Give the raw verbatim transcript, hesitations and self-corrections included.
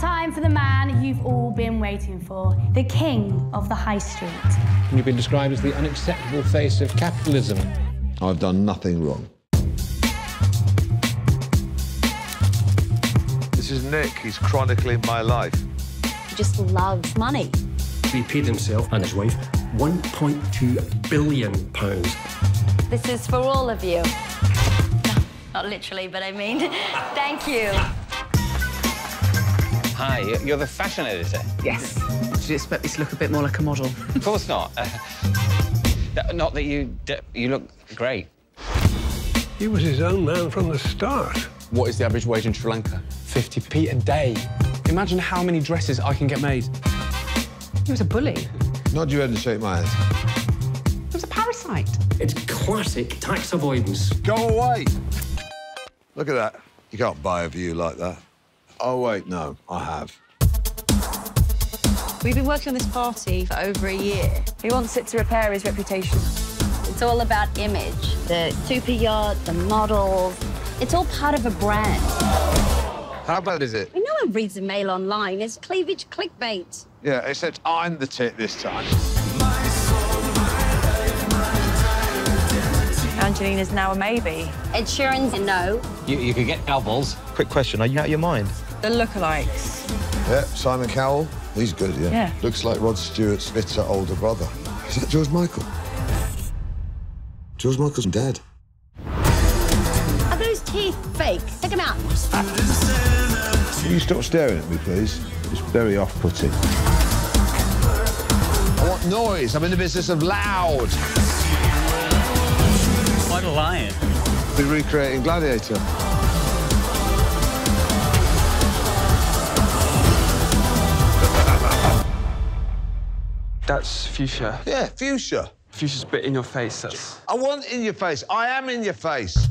time for the man you've all been waiting for, the king of the high street. You've been described as the unacceptable face of capitalism. I've done nothing wrong. This is Nick. He's chronicling my life. He just loves money. He paid himself and his wife one point two billion pounds. This is for all of you. Not literally, but I mean, thank you. Hi, you're the fashion editor? Yes. Did you expect me to look a bit more like a model? Of course not. Uh, not that you... you look great. He was his own man from the start. What is the average wage in Sri Lanka? fifty p a day. Imagine how many dresses I can get made. He was a bully. Nod your head and shake my head. It was a parasite. It's classic tax avoidance. Go away! Look at that. You can't buy a view like that. Oh, wait, no, I have. We've been working on this party for over a year. He wants it to repair his reputation. It's all about image. The super yacht, the models. It's all part of a brand. How bad is it? No one reads the mail online. It's cleavage clickbait. Yeah, except I'm the tit this time. Angelina's now a maybe. Ed Sheeran's a no. You, you could get doubles. Quick question, are you out of your mind? The lookalikes. Yeah, Simon Cowell. He's good, yeah. yeah. Looks like Rod Stewart's bitter older brother. Is that George Michael? George Michael's dead. Are those teeth fake? Take them out. Can you stop staring at me, please? It's very off-putting. I want noise. I'm in the business of loud. What a lion. We're recreating Gladiator. That's fuchsia. Yeah, fuchsia. Fuchsia's a bit in your face, that's... I want in your face. I am in your face.